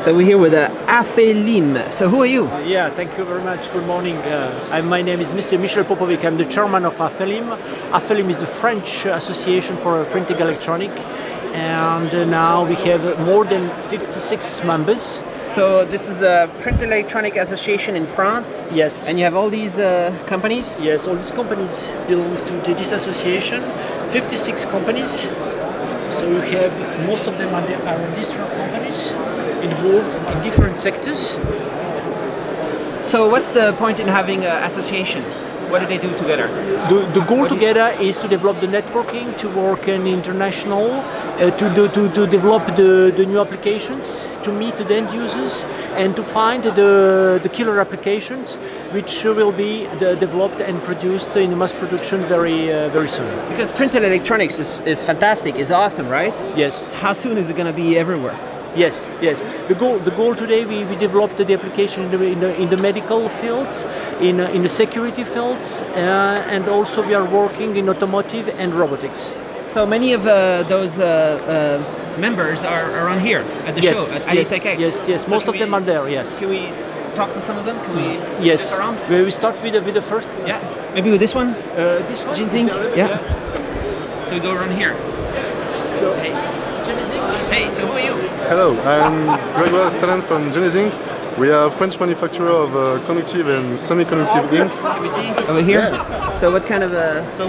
So we're here with AFELIM. So who are you? Yeah, thank you very much. Good morning. My name is Mr. Michel Popovic. I'm the chairman of AFELIM. AFELIM is a French association for printing electronic, and now we have more than 56 members. So this is a print electronic association in France. Yes. And you have all these companies? Yes, all these companies belong to this association. 56 companies. So you have most of them are different companies involved in different sectors. So what's the point in having an association? What do they do together? The goal together is to develop the networking, to work in international, to develop the new applications, to meet the end users, and to find the killer applications, which will be developed and produced in mass production very soon. Because printed electronics is fantastic, is awesome, right? Yes. How soon is it going to be everywhere? Yes, yes. The goal today, we developed the application in the medical fields, in the security fields, and also we are working in automotive and robotics. So many of those members are on here at the show, at IDTechEx. Yes, yes. So most of them are there, yes. Can we talk with some of them? Can we yes. Around? Will we start with the first? Yeah. Maybe with this one? This one? GenesInk? Yeah. So we go around here. So, hey. Hey, so who are you? Hello, I'm Gregoire Stalin from GenesInk. We are a French manufacturer of conductive and semi-conductive ink. Can we see? Over here? Yeah. So what kind of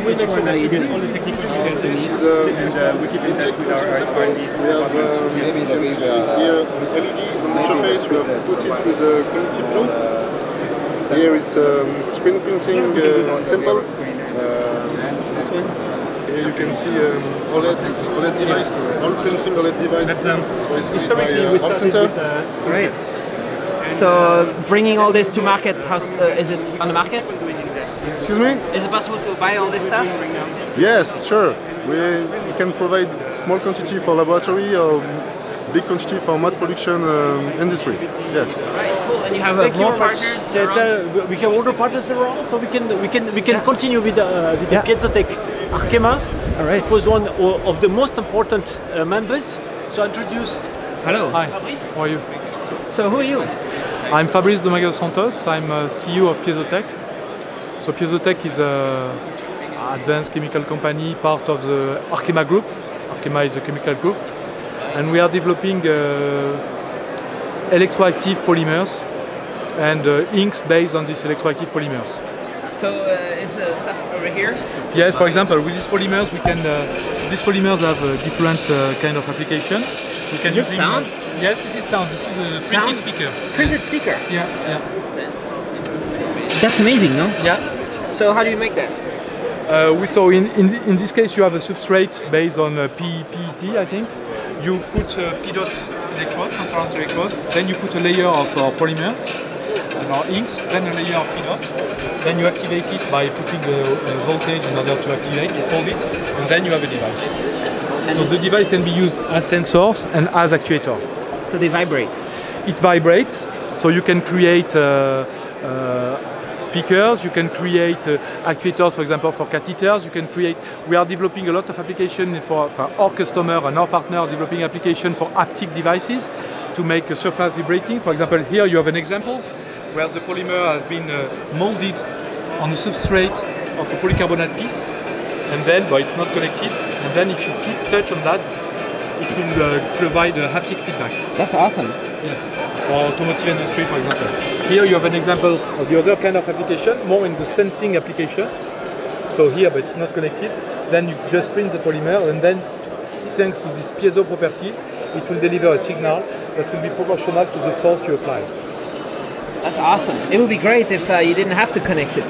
which one are you doing? All the technical details. This is we keep in touch with our R&Ds. We have, maybe you can see here, an LED on the surface. We have put it with a conductive glue. Here it's screen printing sample. This one? Here you can see OLED device, all printing OLED device. But, so it's historically, we started with great. So bringing all this to market, how, is it on the market? Excuse me? Is it possible to buy all this stuff? Yes, sure. We can provide small quantity for laboratory or big quantity for mass production industry. Yes. And you have more partners that, we have other partners around, so we can continue with the Piezotech. Arkema, all right. It was one of the most important members. So I introduced. Hello. Hi. Fabrice. How are you? So who are you? I'm Fabrice Dominguez-Santos. I'm CEO of Piezotech. So Piezotech is an advanced chemical company, part of the Arkema group. Arkema is a chemical group, and we are developing electroactive polymers and inks based on these electroactive polymers. So is the stuff over here? Yes, for example, with these polymers, we can. These polymers have different kind of application. We can use sound. Yes, this is sound. This is a printed speaker. Printed speaker. Yeah, yeah. That's amazing, no? Yeah. So how do you make that? So in this case, you have a substrate based on PET, I think. You put P-dot electrode, transparent electrode. Then you put a layer of polymers. Our inks, then a layer of P-dot, then you activate it by putting a voltage in order to activate, to hold it, and then you have a device. So the device can be used as sensors and as actuator. So they vibrate? It vibrates, so you can create speakers, you can create actuators, for example, for catheters, you can create... We are developing a lot of applications for our customer and our partner developing applications for haptic devices to make a surface vibrating. For example, here you have an example where the polymer has been molded on the substrate of a polycarbonate piece, and then it's not connected, and then if you touch on that, it will provide a haptic feedback. That's awesome. Yes, for automotive industry, for example. Here you have an example of the other kind of application, more in the sensing application. So here, but it's not connected, then you just print the polymer, and then thanks to these piezo properties, it will deliver a signal that will be proportional to the force you apply. That's awesome. It would be great if you didn't have to connect it.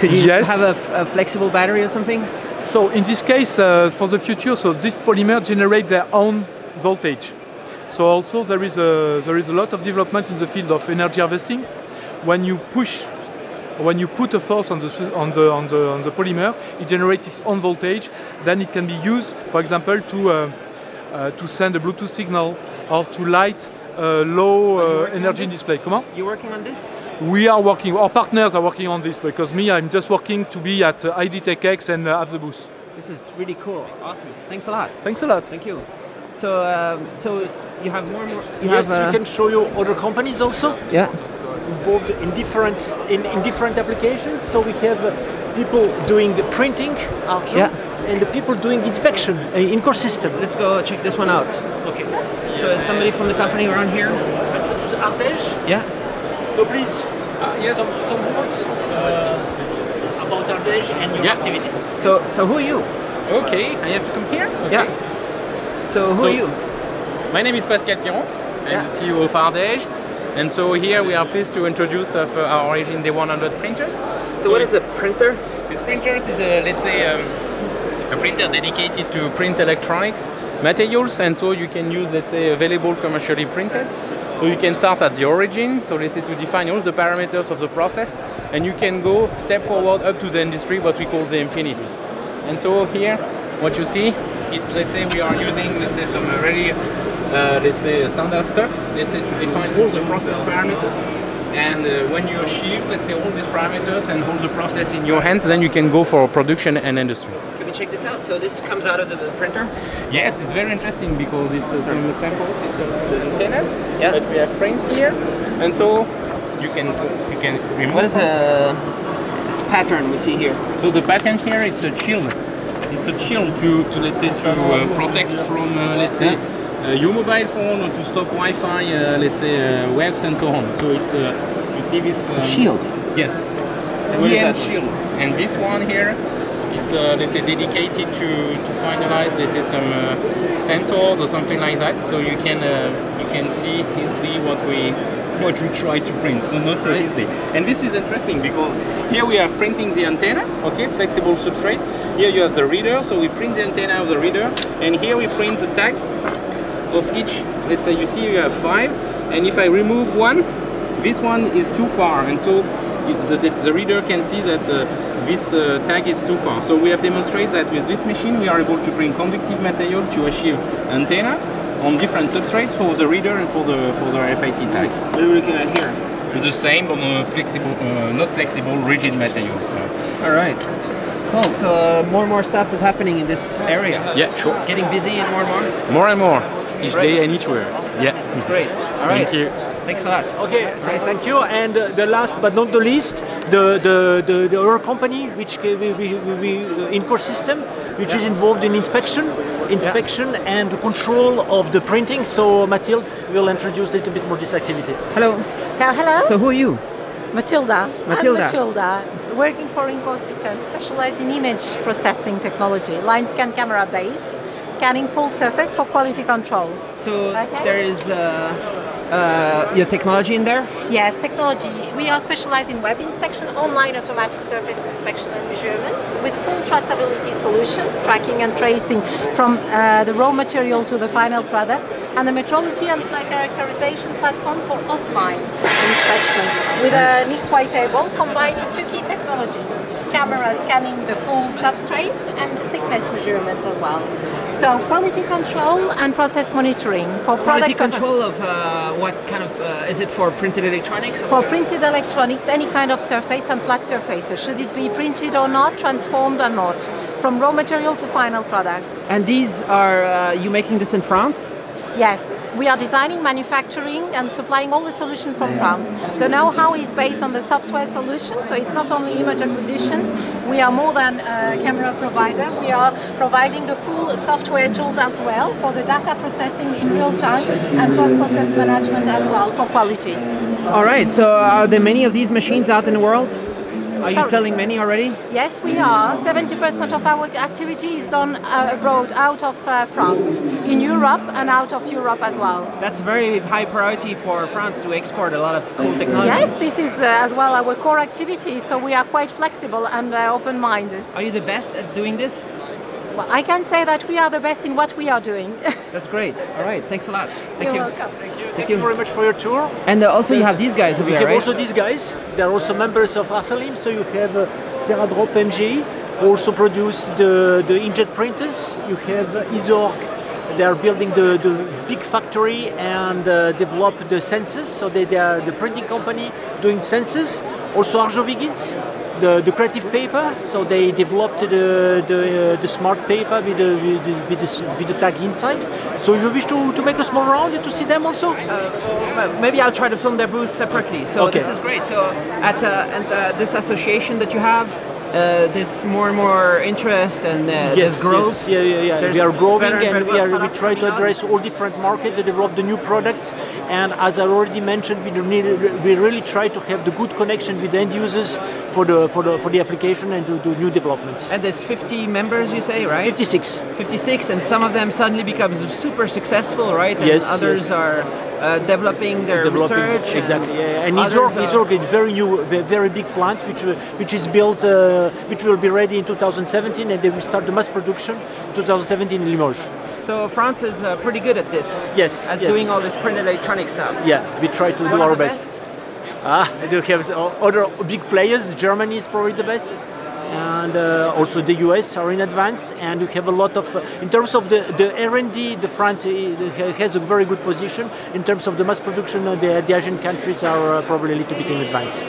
Could you have a flexible battery or something? So in this case, for the future, so this polymer generates their own voltage. So also there is a lot of development in the field of energy harvesting. When you put a force on the polymer, it generates its own voltage. Then it can be used, for example, to send a Bluetooth signal or to light. Low energy display. Come on. You're working on this? We are working. Our partners are working on this because me, I'm just working to be at IDTechEx and at the booth. This is really cool. Awesome. Thanks a lot. Thanks a lot. Thank you. So, you have more and more. Yes, we can show you other companies also. Yeah. Involved in different applications. So we have people doing printing, Arjo, yeah, and the people doing inspection, in-core system. Let's go check this one out. Okay. So is somebody from the company around here? Ardeje. Yeah. So please, yes, some words about Ardeje and your activity. So who are you? Okay, I have to come here. Okay. Yeah. So who are you? My name is Pascal Piron. I'm the CEO of Ardeje, and so here we are pleased to introduce our Origin D100 printers. So what is a printer? This printer is a, let's say, a printer dedicated to print electronics materials, and so you can use, let's say, available commercially printed. So you can start at the origin, so let's say to define all the parameters of the process, and you can go step forward up to the industry, what we call the infinity. And so here, what you see, it's, let's say, we are using, let's say, some really, let's say, standard stuff, let's say, to define all the process parameters. And when you achieve, let's say, all these parameters and all the process in your hands, then you can go for production and industry. Can we check this out? So this comes out of the printer? Yes, it's very interesting because it's some samples, it's the antennas that we have printed here. And so you can remove. What is the pattern we see here? So the pattern here, it's a shield. It's a shield to let's say, to protect from, let's say, your mobile phone, or to stop Wi-Fi, let's say, waves and so on. So it's you see this shield. Yes, EM shield. And this one here, it's let's say dedicated to finalize, let's say, some sensors or something like that. So you can see easily what we try to print. So not so easily. And this is interesting because here we have printing the antenna. Okay, flexible substrate. Here you have the reader. So we print the antenna of the reader, and here we print the tag of each. Let's say you see you have 5, and if I remove one, this one is too far, and so the reader can see that this tag is too far. So we have demonstrated that with this machine we are able to bring conductive material to achieve antenna on different substrates for the reader and for the RFID tags. What are we looking at here? It's the same on flexible, not flexible, rigid materials. All right. Cool. So more and more stuff is happening in this area. Yeah, sure. Getting busy and more and more. More and more. Each day and each word. Yeah, it's great. All right. Thank you. Thanks a lot. Okay, thank you. And the last but not the least, the our company, which we In-Core System, which is involved in inspection and control of the printing. So Mathilde will introduce a little bit more this activity. Hello. So hello. So who are you? Matilda. I'm Matilda, working for In-Core System, specialized in image processing technology, line scan camera based. Scanning full surface for quality control. So there is your technology in there? Yes, technology. We are specialized in web inspection, online automatic surface inspection and measurements with full traceability solutions, tracking and tracing from the raw material to the final product, and a metrology and characterization platform for offline inspection with an XY table combining two key technologies, camera scanning the full substrate and thickness measurements as well. So quality control and process monitoring for quality control of what kind of is it for printed electronics? Or for printed electronics, any kind of surface and flat surfaces. Should it be printed or not, transformed or not, from raw material to final product. And these are you making this in France? Yes, we are designing, manufacturing and supplying all the solution from France. The know-how is based on the software solution, so it's not only image acquisitions. We are more than a camera provider. We are providing the full software tools as well for the data processing in real time and post-process management as well for quality. All right, so are there many of these machines out in the world? Are you selling many already? Yes, we are. 70% of our activity is done abroad, out of France, in Europe and out of Europe as well. That's a very high priority for France to export a lot of cool technology. Yes, this is as well our core activity, so we are quite flexible and open-minded. Are you the best at doing this? Well, I can say that we are the best in what we are doing. That's great. All right. Thanks a lot. You're welcome. Thank you very much for your tour. And also you have these guys over here, right? We have also these guys. They're also members of AFELIM. So you have Seradrop MGE, who also produced the inkjet printers. You have Isorg. They're building the big factory and develop the sensors. So they are the printing company doing sensors. Also Arjo Begins. the creative paper. So they developed the smart paper with the tag inside. So you wish to make a small round to see them also? Maybe I'll try to film their booth separately. So okay. This is great. So at this association that you have, there's more and more interest and yes, growth. Yes. Yeah. We are growing and we try to address all different markets, to develop the new products. And as I already mentioned, we really try to have the good connection with end users for the application and to do new developments. And there's 50 members, you say, right? 56. 56, and some of them suddenly becomes super successful, right? And yes. Others are developing their research. Exactly. And Isorg is a very big plant which is built. Which will be ready in 2017, and they will start the mass production in 2017 in Limoges. So France is pretty good at this. Yes. At doing all this print electronic stuff. Yeah, we try to do our best. I do have other big players. Germany is probably the best, and also the US are in advance. And we have a lot of, in terms of the R&D, the France has a very good position. In terms of the mass production, the Asian countries are probably a little bit in advance.